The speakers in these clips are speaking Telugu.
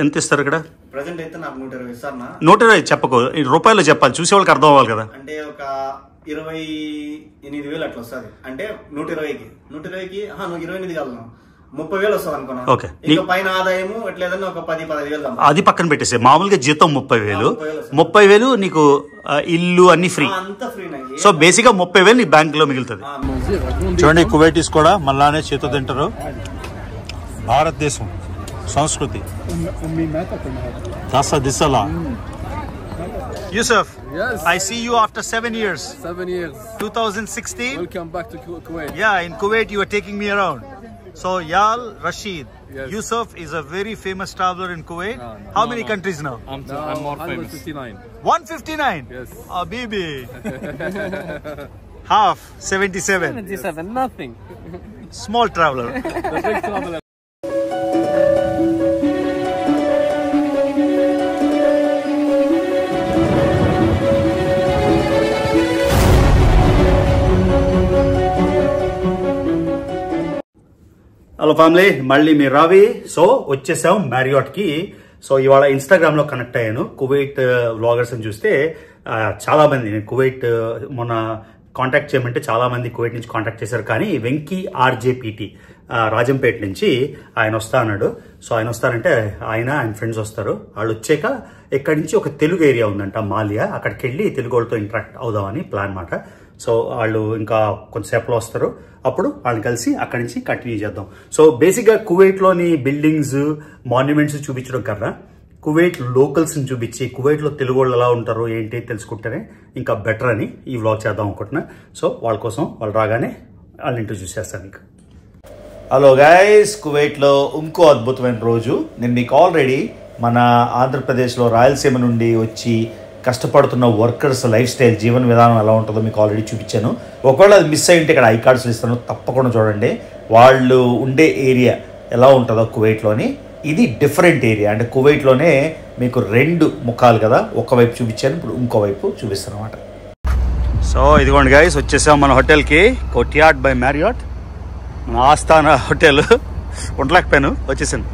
ఎంత ఇస్తారు ఇక్కడ ప్రెజెంట్ అయితే నాకు 120 ఇస్తారు నా 120 చెప్పకు రూపాయలు చెప్పాలి చూసేవాళ్ళకి అర్థం అవ్వాలి కదా అంటే ఒక 28000 అట్లా వస్తది అంటే 120కి ఆ 128 కాదు 30000 వస్తది అనుకున్నా ఓకే ఇంకా పైన ఆదాయం ఎట్లేదన్న ఒక 10-15000 దం అది పక్కన పెట్టేసే మామూలుగా జీతం 30000 నీకు ఇల్లు అన్ని ఫ్రీ అంత ఫ్రీ నాకి సో బేసిక్ గా 30000 నీ బ్యాంక్ లో మిగులుతది చూడండి కువైటీస్ కూడా మల్లానే చేతో తింటారు భారతదేశం Sanskruti. That's a disala. Yusuf, yes. I see you after 7 years. 7 years. 2016. Welcome back to Kuwait. Yeah, in Kuwait you are taking me around. So Yal Rashid. Yes. Yusuf is a very famous traveler in Kuwait. No, How many countries now? I'm more famous. 159. 159? Yes. Habibi. Half, 77. 77, yes. Nothing. Small traveler. The big traveler. Hello family మళ్ళీ మీ రావి సో వచ్చేసాం మ్యారియాట్ కి సో ఇవాళ ఇన్స్టాగ్రామ్ లో కనెక్ట్ అయ్యాను కువైట్ వ్లాగర్స్ అని చూస్తే చాలా మంది నేను కువైట్ మొన్న కాంటాక్ట్ చేయమంటే చాలా మంది కువైట్ నుంచి కాంటాక్ట్ చేశారు కానీ వెంకీ ఆర్జేపీటీ రాజంపేట నుంచి ఆయన వస్తా అన్నాడు సో ఆయన వస్తారంటే ఆయన ఆయన ఫ్రెండ్స్ వస్తారు వాళ్ళు వచ్చాక ఇక్కడి నుంచి ఒక తెలుగు ఏరియా ఉందంట మాలియా అక్కడికి వెళ్ళి తెలుగు వాళ్ళతో ఇంటరాక్ట్ అవుదామని ప్లాన్ మాట సో వాళ్ళు ఇంకా కొంతసేపులో వస్తారు అప్పుడు వాళ్ళని కలిసి అక్కడి నుంచి కంటిన్యూ చేద్దాం సో బేసిక్గా కువైట్లోని బిల్డింగ్స్ మాన్యుమెంట్స్ చూపించడం కన్నా కువైట్ లోకల్స్ని చూపించి కువైట్లో తెలుగు వాళ్ళు ఎలా ఉంటారు ఏంటి తెలుసుకుంటేనే ఇంకా బెటర్ అని ఈ వ్లాగ్ చేద్దాం అనుకుంటున్నా సో వాళ్ళ కోసం వాళ్ళు రాగానే వాళ్ళని ఇంట్రడ్యూస్ చేస్తాను ఇంకా హలో గైస్ కువైట్లో ఇంకో అద్భుతమైన రోజు నేను మీకు ఆల్రెడీ మన ఆంధ్రప్రదేశ్లో రాయలసీమ నుండి వచ్చి కష్టపడుతున్న వర్కర్స్ లైఫ్ స్టైల్ జీవన విధానం ఎలా ఉంటుందో మీకు ఆల్రెడీ చూపించాను ఒకవేళ అది మిస్ అయ్యింటే ఇక్కడ ఐ కార్డ్స్లు ఇస్తాను తప్పకుండా చూడండి వాళ్ళు ఉండే ఏరియా ఎలా ఉంటుందో కువైట్లోని ఇది డిఫరెంట్ ఏరియా అంటే కువైట్లోనే మీకు రెండు ముఖాలు కదా ఒకవైపు చూపించాను ఇప్పుడు ఇంకోవైపు చూపిస్తాను అనమాట సో ఇదిగోండి గైస్ వచ్చేసాం మన హోటల్కి కోర్ట్యార్డ్ బై మ్యారియాట్ మన ఆస్థాన హోటల్ ఉండలేకపోయాను వచ్చేసాను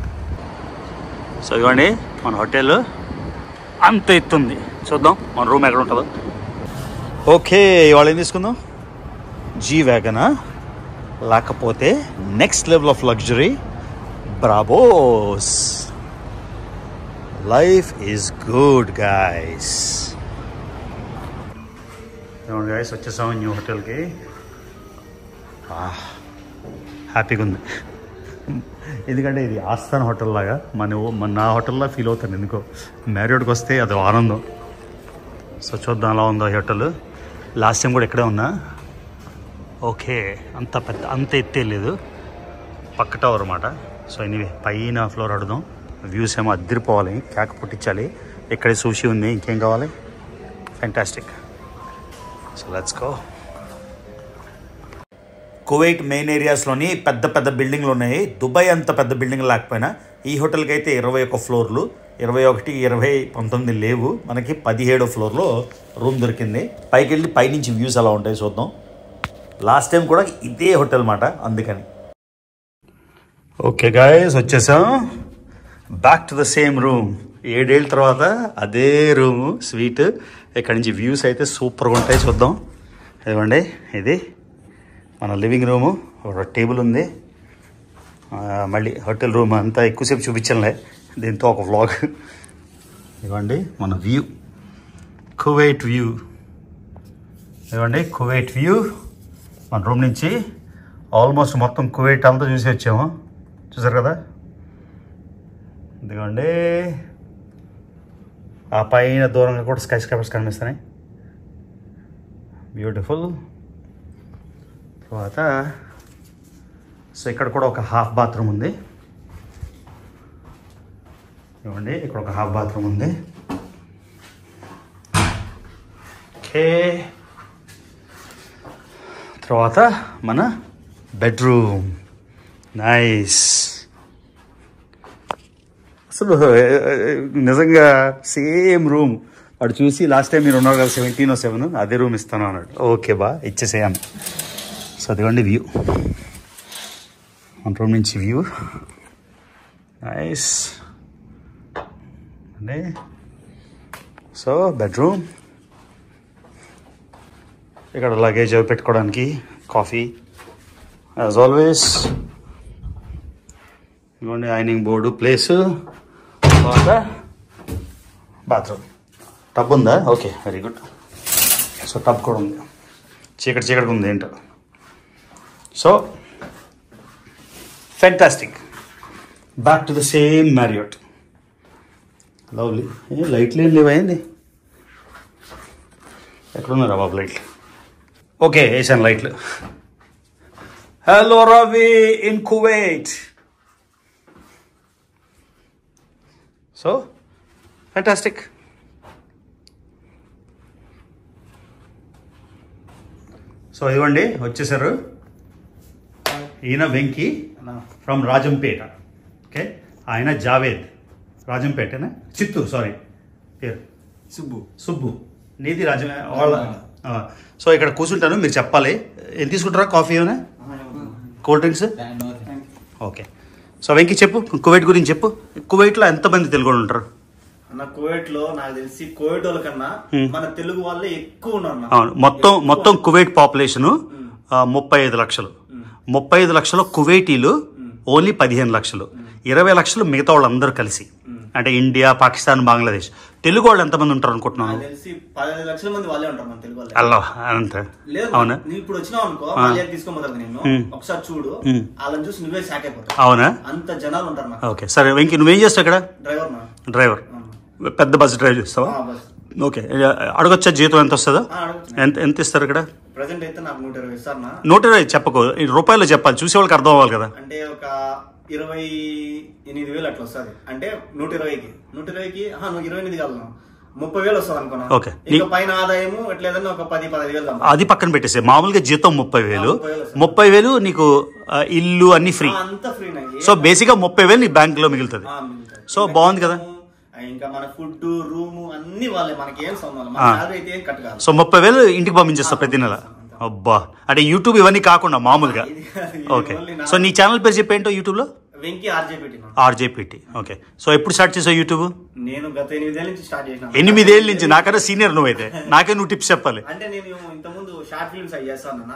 సో ఇదిగోండి మన హోటల్ అంత ఎత్తుంది చూద్దాం మన రూమ్ ఎక్కడ ఉంటుందో ఓకే ఇవాళ ఏం తీసుకుందాం జీ వ్యాగనా లేకపోతే next level of luxury Brabus life is good guys guys వచ్చేసాం న్యూ హోటల్కి హ్యాపీగా ఉంది ఎందుకంటే ఇది ఆస్థాన హోటల్ లాగా మన నా హోటల్లా ఫీల్ అవుతాను ఎందుకో మ్యారియాట్కి వస్తే అది ఆనందం సో చూద్దాం అలా ఉందో హోటల్ లాస్ట్ టైం కూడా ఇక్కడే ఉన్నా ఓకే అంత ఎత్తే లేదు పక్క టవర్ అన్నమాట సో ఎనీవే పైన ఫ్లోర్ అడుగుదాం వ్యూస్ ఏమో అద్దరిపోవాలి కేక పుట్టించాలి ఇక్కడే సూషీ ఉంది ఇంకేం కావాలి fantastic so let's go Kuwait main ఏరియాస్లోని పెద్ద పెద్ద బిల్డింగ్లు ఉన్నాయి దుబాయ్ అంత పెద్ద బిల్డింగ్ లేకపోయినా ఈ హోటల్కి అయితే 21 ఫ్లోర్లు 21, 20, 19 లేవు మనకి 17వ ఫ్లోర్లో రూమ్ దొరికింది పైకి వెళ్ళి పైనుంచి వ్యూస్ అలా ఉంటాయి చూద్దాం లాస్ట్ టైం కూడా ఇదే హోటల్ అన్నమాట అందుకని ఓకే గాయస్ వచ్చేసాం back to the same room 7 ఏళ్ళ తర్వాత అదే రూము స్వీట్ ఇక్కడ నుంచి వ్యూస్ అయితే సూపర్గా ఉంటాయి చూద్దాం ఇదిగోండి ఇది మన లివింగ్ రూము ఒక టేబుల్ ఉంది మళ్ళీ హోటల్ రూమ్ అంతా ఎక్కువసేపు చూపించలే దీంతో ఒక వ్లాగ్ ఇవ్వండి మన వ్యూ కువైట్ వ్యూ ఇవ్వండి కువైట్ వ్యూ మన రూమ్ నుంచి ఆల్మోస్ట్ మొత్తం కువైట్ అంతా చూసి వచ్చాము చూసారు కదా ఇదిగోండి ఆ పైన దూరంగా కూడా స్కై స్క్రాపర్స్ కనిపిస్తున్నాయి బ్యూటిఫుల్ తర్వాత సో ఇక్కడ కూడా ఒక హాఫ్ బాత్రూమ్ ఉంది ఇవ్వండి ఇక్కడ ఒక హాఫ్ బాత్రూమ్ ఉంది ఓకే తర్వాత మన బెడ్రూమ్ నైస్ అసలు నిజంగా సేమ్ రూమ్ వాడు చూసి లాస్ట్ టైం మీరు ఉన్నారు కదా 1707 అదే రూమ్ ఇస్తాను అన్నాడు ఓకే బా ఇచ్చేసేయాను సో అదిగోండి వ్యూ మన రూమ్ నుంచి view nice there. So, bedroom. You got a luggage, petkodanki, coffee. As always, you want a ironing board place for the bathroom. Tub on there? Okay, very good. So, tub kodam. Check it on the enter. So, fantastic. Back to the same Marriott. Lovely. Yeah, lightly and live. I don't know about light. Okay, it's a light. Hello, Ravi in Kuwait. So, fantastic. So, everyone day, what is it? Ina Venki from Rajampeta. Okay. Aina Javed. Rajampeta, na? Chittu, sorry. Here. Subbu. Needi Rajam. All. So, I got Kusultanu, Mirchappale. In this good coffee, na? Cold drinks? Okay. So, Venki Chippu, Kuwait Gurin Chippu. Kuwait la Antabandi Telgonuntar. Kuwait lo, na Delsi, Kuwait Olakana, Mana Telugu Wale Ekuna. Motto Kuwait population, 35 lakhs. 35 lakhs Kuwaitilu, only 15 lakhs. 20 lakhs Metal under Kalsi. And India, Pakistan, Bangladesh. Telugu and the Manuntan Kotna. I'll see Palaxman Valentum Telugu. Allah, Leona, Nipuchonko, Malagisco, Oxa Chudo, Alan just Nuve Sakapota. Aona, and the General Underman. Okay, sir, Winkin Major Driver. Pet the bus driver. Okay, Argocha Jeto and Tosada and Tistergada. Present Ethan Notary Chapaco, Ropala Japan, Chusil Cardovalga, and Deoka Irway in the Villa Closa, and Dev Notary, Hano Irwin the Galno, Mopavelo Sankona. Okay, Pina Daimu, at Leno Capadi Padilla. Adipakan Betis, Mamal Jeto Mopavelu, Nico Illu and Free. So basically Mopavelli Bank Lomilta. So bond together. Food, room, and so, YouTube okay. So, channel paint YouTube? RJPT. Okay. So, I put searches on YouTube? I senior.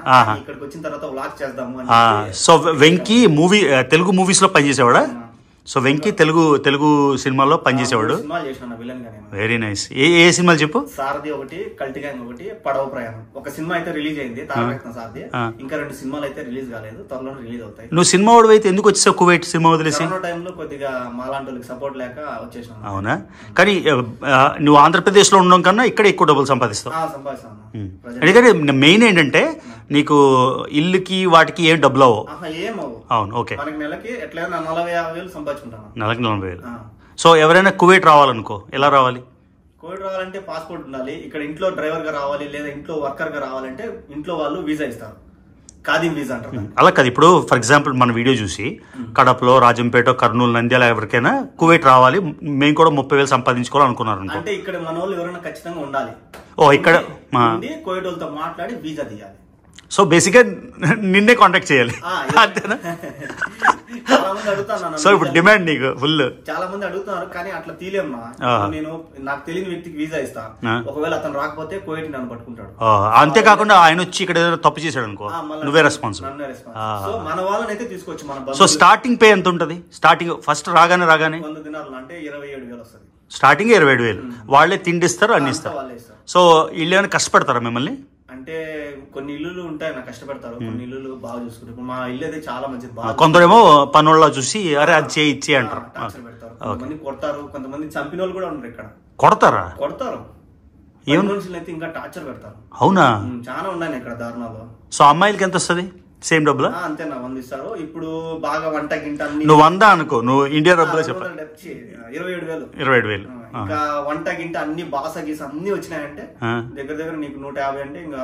I tips. So, Venki movie, Telugu movies. So, Venki, Telugu cinema lo panchesevadu. Very nice. Ee cinema cheppu? Sardi okati, Kaltigang okati, Padava Prayanam. Oka cinema aithe release ayindi, Tarakatna Sardi. Inka rendu cinemalu aithe release kaaledu, taralo release avutayi. Nu cinema odu aithe enduku vachesa Kuwait cinema odilesi? Corona time lo kodiga maalantolliki support leka vachesanu. Avuna. Kani nu Andhra Pradesh lo undam kanna ikkade ekku double sampadisthavu. Aa sampadistanu. Adikade main endante నీకు ఇల్లుకి వాటికి ఏ డబ్బులు అవో అవును ఓకే మనకి నెలకి ఎట్లైనా 40000 సంపాదించుంటాను నెలకి 40000. సో ఎవరైనా కువైట్ రావాలనుకో ఎలా రావాలి? కువైట్ రావాలంటే పాస్‌పోర్ట్ ఉండాలి. ఇక్కడ ఇంట్లో డ్రైవర్ గా రావాలి లేదా ఇంట్లో వర్కర్ గా రావాలంటే ఇంట్లో వాళ్ళు వీసా ఇస్తారు. ఖాదీ వీసా అంటారు. అలా కాదు ఇప్పుడు ఫర్ ఎగ్జాంపుల్ మన వీడియో చూసి కడపలో రాజంపేట కర్నూలు నంద్యాల ఎవరికైనా కువైట్ రావాలి మేము కూడా 30000 సంపాదించుకోవాలి అనుకున్నారు అనుకో అంటే ఇక్కడ మనోళ్ళు ఎవరైనా ఖచ్చితంగా ఉండాలి. ఓ ఇక్కడ కువైట్ వాళ్ళతో మాట్లాడి వీసా తీయాలి. So basically, ninne contact cheyali. So demand niku full. Chaala mandi adugutunnaru kaani atla teelem na. Nenu naaku teliyani vyaktiki visa istha. Okavela athanu raakapothe Kuwait nannu pattukuntadu. Ante kaakunda ayana vachi ikkada edho tappu chesadu anko. Nuvve responsible. Nanne responsible. So mana vaalani aithe teesukochu mana bandhu. So starting pay enta untadi? Starting first raagane 100 dinarlu ante 27000 vastadi. Starting 27000. Valle tindistaru anni istaru. So illena kashtapadtaru memmalni. అంటే కొన్ని ఇల్లులు ఉంటాయి నా కష్టపడతారు కొన్ని ఇల్లులు బాగా చూసుకుంటారు. ఇప్పుడు మా ఇల్లు అయితే చాలా మంచిది. కొందరేమో పనోళ్ళ చూసి అరే అది చేయి ఇచ్చే అంటారు. కొంతమంది కొడతారు కొంతమంది చంపిన వాళ్ళు కూడా ఉంటారు. ఇక్కడ కొడతారా? కొడతారు. ఏం మనుషులు అయితే ఇంకా టార్చర్ పెడతారు. అవునా? చాలా ఉన్నాయి ఇక్కడ దారుణాలు. సో అమ్మాయిలకి ఎంత వస్తుంది? సేమ్ డబ్బులా? అంతే నా 100 ఇస్తారు. ఇప్పుడు బాగా వంట గింట అన్ని నువ్వు 100 అనుకో నువ్వు ఇండియా డబ్బులే చెప్పు 27000. ఇంకా వంట గింట అన్ని బాస గీస అన్ని వచ్చినాయంటే దగ్గర దగ్గర నీకు 150 అంటే ఇంకా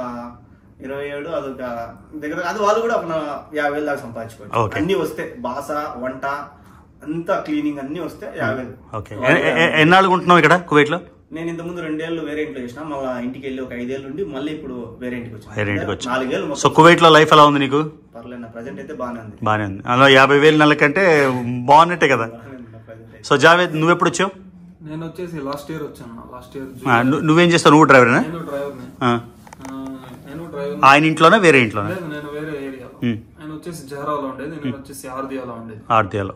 27 అదొక దగ్గర అది వాళ్ళు కూడా ఒక 50000 దాకా సంపాదించుకోవచ్చు. అన్ని వస్తే బాస వంట అంత క్లీనింగ్ అన్ని వస్తే 50000. ఓకే. ఎన్నాళ్ళు ఉంటున్నావు ఇక్కడ కువైట్ లో? నేను ఇంత ముందు 2 ఏళ్ళు వేరే ఇంట్లో చేసిన మళ్ళీ ఇంటికి వెళ్ళి ఒక 5 ఏళ్ళు ఉండి మళ్ళీ ఇప్పుడు వేరే ఇంటికి వచ్చాను. 4 ఏళ్ళు. సో కువైట్ లో లైఫ్ ఎలా ఉంది నీకు? పర్లేదు ప్రెజెంట్ అయితే బానే ఉంది. 50000 నెలకంటే బాగున్నట్టే కదా. సో జావేద్ నువ్వెప్పుడు వచ్చావు? నేను వచ్చేసి లాస్ట్ ఇయర్ వచ్చాను. లాస్ట్ ఇయర్ నువ్వేం చేస్తావు? నువ్వు డ్రైవర్? నేను డ్రైవర్. ఆయన ఇంట్లోనే వేరే ఇంట్లోనే? నేను వేరే ఏరియా. ఆయన వచ్చేసి జహరాలో ఉండేది, నేను వచ్చేసి ఆర్దియాలో ఉండేది. ఆర్దియాలో.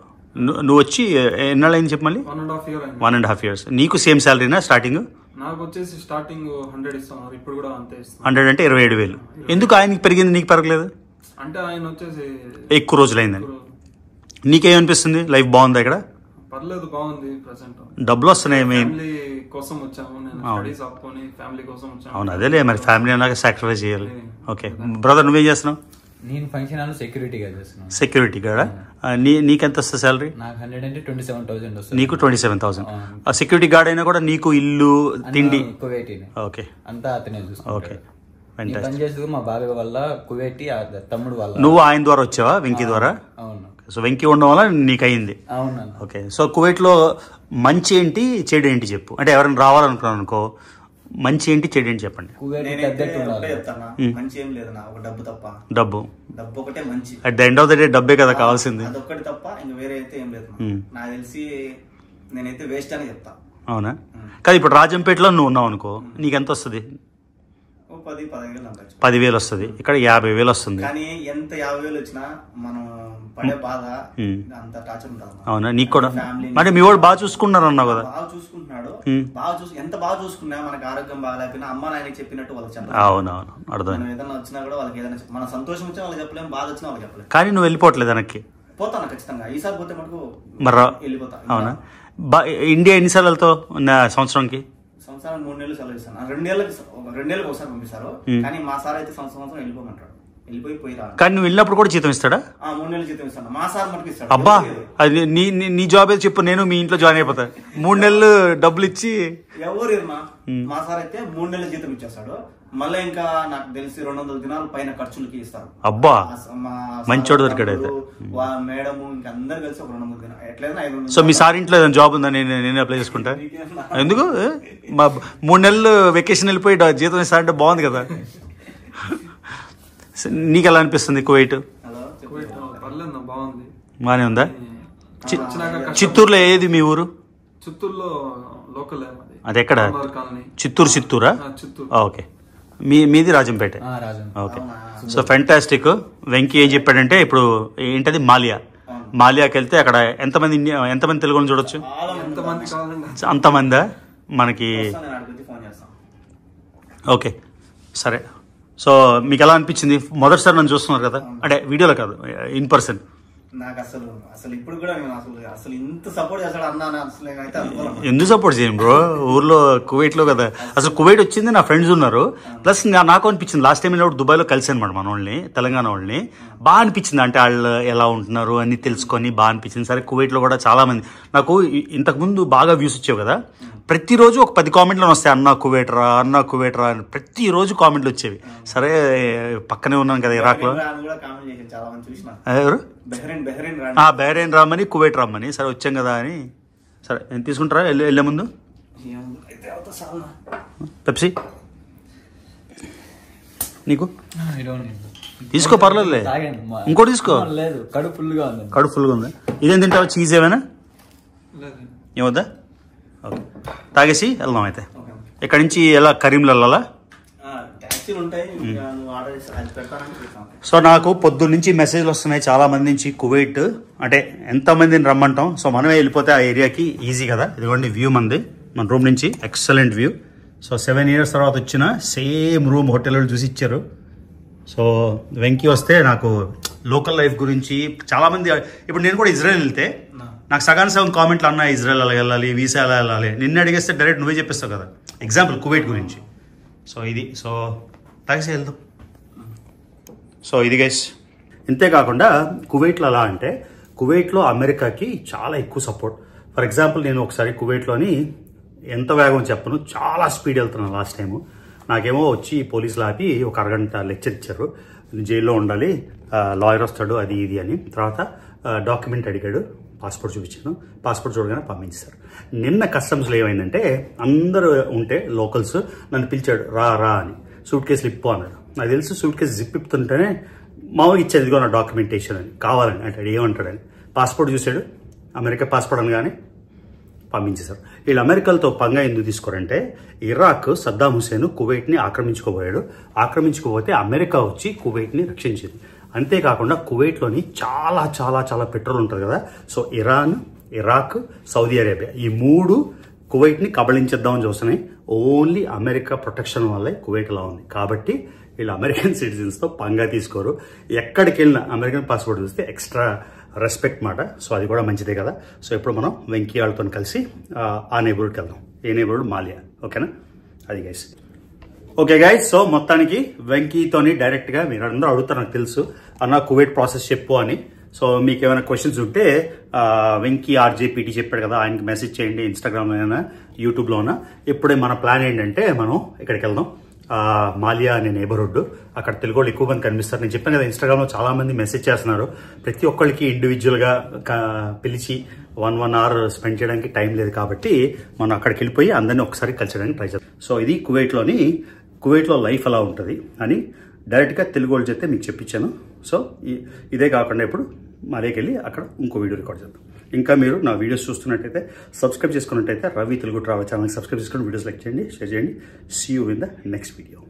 నువ్వు వచ్చి ఎన్నాళ్ళు అయింది చెప్పు మళ్ళీ? 1.5 years అయింది. 1.5 years. నీకు సేమ్ శాలరీనా స్టార్టింగ్? నాకు వచ్చేసి స్టార్టింగ్ 100 ఇస్తాను, ఇప్పుడు కూడా అంతే ఇస్తాను. 100 అంటే 27,000. ఎందుకు ఆయనకి పెరిగింది నీకు పెరగలేదు? అంటే ఆయన వచ్చేసి ఎక్కువ రోజులైందని. నీకేమనిపిస్తుంది? లైఫ్ బాగుందా ఇక్కడ? పర్లేదు, బాగుంది. ప్రెసెంట్ డబ్బులు వస్తున్నాయి. ఫ్యామిలీ కోసం వచ్చాము, నేను స్టడీస్ ఆపుకొని ఫ్యామిలీ కోసం వచ్చాను. అవును, అదేలే మరి ఫ్యామిలీ అన్నాక సాక్రిఫైస్ చేయాలి. ఓకే బ్రదర్, నువ్వేం చేస్తున్నావు? నేను ఫంక్షన్ హాల్లో సెక్యూరిటీ గార్డ్ చేస్తున్నాను. సెక్యూరిటీ గార్డా? నీకెంత వస్తుంది శాలరీ? నాకు 100 అంటే 27,000 వస్తుంది. నీకు 27,000. ఆ సెక్యూరిటీ గార్డ్ అయినా కూడా నీకు ఇల్లు తిండి ఓకే అంతా అతనే చూస్తాను. ఓకే, పని చేసేది మా బాబాయ్ వల్ల, కువేటి తమ్ముడు వల్ల. నువ్వు ఆయన ద్వారా వచ్చావా? వెంకీ ద్వారా. అవును. సో వెంకీ ఉండడం వల్ల నీకు అయింది. అవునా? ఓకే. సో కువైట్లో మంచి ఏంటి చెడు ఏంటి చెప్పు. అంటే ఎవరైనా రావాలనుకున్నాను అనుకో, మంచి ఏంటి చెడు ఏంటి చెప్పండి. డబ్బు at the end of the day డబ్బే కదా కావాల్సింది. అవునా? కాదు, ఇప్పుడు రాజంపేటలో నువ్వు ఉన్నావు అనుకో, నీకు ఎంత వస్తుంది? 10,000 వస్తుంది. ఇక్కడ 50,000 వస్తుంది. అవునా? నీకు కూడా అంటే మీ వాడు బాగా చూసుకుంటున్నారు అన్నావు కదా. అవునవును, అర్థం. కానీ నువ్వు వెళ్ళిపోవట్లేదు వెనక్కి? మరి అవునా? ఇండియా ఎన్నిసార్లు వెళ్తావు సంవత్సరానికి? సంవత్సరానికి 3 నెలలు సెలవు ఇస్తాను. 2 నెలలకు ఒకసారి పంపిస్తారు, కానీ మా సార్ అయితే సంవత్సరం వెళ్ళిపోమంటాడు. కానీ నువ్వు వెళ్ళినప్పుడు కూడా జీతం ఇస్తాడా? 3 నెలలు జీతం ఇస్తాను, మా సార్ మటుకు ఇస్తాడు. అబ్బా, అది నీ జాబ్ అయితే చెప్పు, నేను మీ ఇంట్లో జాయిన్ అయిపోతా. 3 నెలలు డబ్బులు ఇచ్చి ఎవరు? మా సార్ అయితే 3 నెలలు జీతం ఇచ్చేస్తాడు. మళ్ళీ ఇంకా నాకు తెలిసి 200 దినాలు పైన ఖర్చులకి ఇస్తారు. అబ్బా, మంచోడు దొరికాడు అయితే. మేడం ఇంకా అందరు కలిసి 200 దినాలు ఎట్లయినా. సో మీ సార్ ఇంట్లో ఏదైనా జాబ్ ఉందా? నేను అప్లై చేసుకుంటా. ఎందుకు? మా 3 నెలలు వెకేషన్ వెళ్ళిపోయి జీతం ఇస్తా అంటే బాగుంది కదా. నీకు ఎలా అనిపిస్తుంది కువైట్? బానే ఉందా? చిత్తూరులో ఏది మీ ఊరు? చిత్తూరులో లోకల్. అది ఎక్కడ? చిత్తూరు. చిత్తూరా? ఓకే. మీది Rajampet. Okay. So fantastic. Venky ఏం చెప్పాడంటే ఇప్పుడు ఏంటది మాలియా, మాలియాకి వెళ్తే అక్కడ ఎంతమంది తెలుగుని చూడొచ్చు? అంతమందా మనకి? ఓకే, సరే. సో మీకు ఎలా అనిపించింది మొదటిసారి నన్ను చూస్తున్నారు కదా, అంటే వీడియోలో కాదు ఇన్ పర్సన్? నాకు అసలు ఇప్పుడు కూడా అసలు ఇంత సపోర్ట్ చేస్తాడు అన్న అసలు. ఎందుకు సపోర్ట్ చేయండి బ్రో? ఊర్లో కువైట్లో కదా. అసలు కువైట్ వచ్చింది, నా ఫ్రెండ్స్ ఉన్నారు, ప్లస్ నాకు అనిపించింది లాస్ట్ టైం నేను దుబాయ్లో కలిసాను అనమాట మన వాళ్ళని, తెలంగాణ వాళ్ళని. బాగా అనిపించింది, అంటే వాళ్ళు ఎలా ఉంటున్నారు అన్ని తెలుసుకొని బాగా అనిపించింది. సరే కువైట్లో కూడా చాలామంది నాకు ఇంతకుముందు బాగా వ్యూస్ వచ్చావు కదా, ప్రతిరోజు ఒక 10 కామెంట్లు వస్తాయి, అన్నా కువైట్రా అన్నా కువైట్రా అని ప్రతిరోజు కామెంట్లు వచ్చేవి. సరే పక్కనే ఉన్నాను కదా ఇరాక్లో, ఎవరు బహ్రెయిన్ రామని కువైట్ రామని. సరే వచ్చాం కదా అని. సరే నేను తీసుకుంటారా వెళ్ళే ముందు పెప్సీ? నీకు తీసుకో, పర్లేదులే. ఇంకోటి తీసుకో. కడుపు ఫుల్గా ఉంది. ఇదేం తింటావా? చీజ్ ఏమైనా ఏమవుద్దా? ఓకే, తాగేసి వెళ్దాం అయితే. ఇక్కడ నుంచి ఎలా కరీంలల్లా? సో నాకు పొద్దున్నుంచి మెసేజ్లు వస్తున్నాయి చాలా మంది నుంచి కువైట్ అంటే ఎంతమందిని రమ్మంటాం. సో మనమే వెళ్ళిపోతే ఆ ఏరియాకి ఈజీ కదా. ఇదిగోండి వ్యూ మంది, మన రూమ్ నుంచి ఎక్సలెంట్ వ్యూ. సో 7 years తర్వాత వచ్చిన సేమ్ రూమ్ హోటల్లో చూసి ఇచ్చారు. సో వెంకీ వస్తే నాకు లోకల్ లైఫ్ గురించి చాలామంది. ఇప్పుడు నేను కూడా ఇజ్రాయెల్ వెళ్తే నాకు సగానికి సగం కామెంట్లు అన్నా ఇజ్రాయెల్ అలా వెళ్ళాలి, వీసా అలా వెళ్ళాలి. నిన్ను అడిగేస్తే డైరెక్ట్ నువ్వే చెప్పేస్తావు కదా ఎగ్జాంపుల్ కువైట్ గురించి. సో ఇది. సో తాగేసి వెళ్దాం. సో ఇది గైస్. ఇంతేకాకుండా కువైట్లో అలా అంటే కువైట్లో అమెరికాకి చాలా ఎక్కువ సపోర్ట్. ఫర్ ఎగ్జాంపుల్ నేను ఒకసారి కువైట్లోని ఎంత వేగం చెప్పను, చాలా స్పీడ్ వెళ్తున్నాను లాస్ట్ టైము. నాకేమో వచ్చి పోలీసులు ఆపి ఒక అరగంట లెక్చర్ ఇచ్చారు, జైల్లో ఉండాలి, లాయర్ వస్తాడు అది ఇది అని. తర్వాత డాక్యుమెంట్ అడిగాడు, పాస్పోర్ట్ చూపించాను, పాస్పోర్ట్ చూడగానే పంపించేశారు. నిన్న కస్టమ్స్లో ఏమైందంటే అందరూ ఉంటే లోకల్స్ నన్ను పిలిచాడు, రా రా అని. సూట్ కేసు లిప్పు అన్నారు. నాకు తెలుసు సూట్ కేసు జిప్ ఇప్పుతుంటేనే మామూలుగా ఇచ్చేది, ఇదిగో నా డాక్యుమెంటేషన్ అని, కావాలని అంటాడు. ఏమంటాడని పాస్పోర్ట్ చూశాడు, అమెరికా పాస్పోర్ట్ అనగానే పంపించేశారు. వీళ్ళు అమెరికాలతో పంగా ఎందుకు తీసుకురంటే, ఇరాక్ సద్దాం హుసేన్ కువైట్ని ఆక్రమించుకోబోయాడు. ఆక్రమించుకోబోతే అమెరికా వచ్చి కువైట్ని రక్షించింది. అంతేకాకుండా కువైట్లోని చాలా చాలా చాలా పెట్రోల్ ఉంటుంది కదా, so Iran, Iraq, Saudi Arabia ఈ మూడు కువైట్ని కబళించేద్దామని చూస్తున్నాయి. ఓన్లీ అమెరికా ప్రొటెక్షన్ వల్లే కువైట్ ఇలా ఉంది. కాబట్టి వీళ్ళు అమెరికన్ సిటిజన్స్తో పంగా తీసుకోరు. ఎక్కడికి వెళ్ళినా అమెరికన్ పాస్పోర్ట్ చూస్తే ఎక్స్ట్రా రెస్పెక్ట్ మాట, సో అది కూడా మంచిదే కదా. సో ఇప్పుడు మనం వెంకీ వాళ్ళతో కలిసి ఆ నైబర్హుడ్కి వెళ్దాం. ఏ నైబర్హుడ్? మాలియా. ఓకేనా? అది గైస్. ఓకే గైస్, సో మొత్తానికి వెంకీతోని డైరెక్ట్గా మీరు అందరూ అడుగుతారు, నాకు తెలుసు, అన్న కువైట్ ప్రాసెస్ చెప్పు అని. సో మీకు ఏమైనా క్వశ్చన్స్ ఉంటే వెంకీ ఆర్జేపీటీ చెప్పాడు కదా, ఆయనకి మెసేజ్ చేయండి ఇన్స్టాగ్రామ్లోనైనా యూట్యూబ్లోనా. ఇప్పుడే మన ప్లాన్ ఏంటంటే మనం ఇక్కడికి వెళ్దాం, మాలియా అనే నేబర్హుడ్. అక్కడ తెలుగు వాళ్ళు ఎక్కువ మంది కనిపిస్తారు. నేను చెప్పాను కదా ఇన్స్టాగ్రామ్లో చాలామంది మెసేజ్ చేస్తున్నారు. ప్రతి ఒక్కరికి ఇండివిజువల్గా పిలిచి వన్ అవర్ స్పెండ్ చేయడానికి టైం లేదు. కాబట్టి మనం అక్కడికి వెళ్ళిపోయి అందరినీ ఒకసారి కలిసడానికి ట్రై చేద్దాం. సో ఇది కువైట్లో లైఫ్ ఎలా ఉంటుంది అని డైరెక్ట్గా తెలుగు వాళ్ళు చెప్తే మీకు చెప్పించాను. సో ఇదే కాకుండా ఇప్పుడు మాలియాకి వెళ్ళి అక్కడ ఇంకో వీడియో రికార్డ్ చేద్దాం. ఇంకా మీరు నా వీడియోస్ చూస్తున్నట్టయితే, సబ్స్క్రైబ్ చేసుకున్నట్టయితే రవి తెలుగు ట్రావెల్ ఛానల్కి సబ్స్క్రైబ్ చేసుకుని వీడియోస్ లైక్ చేయండి, షేర్ చేయండి. See you in the next video.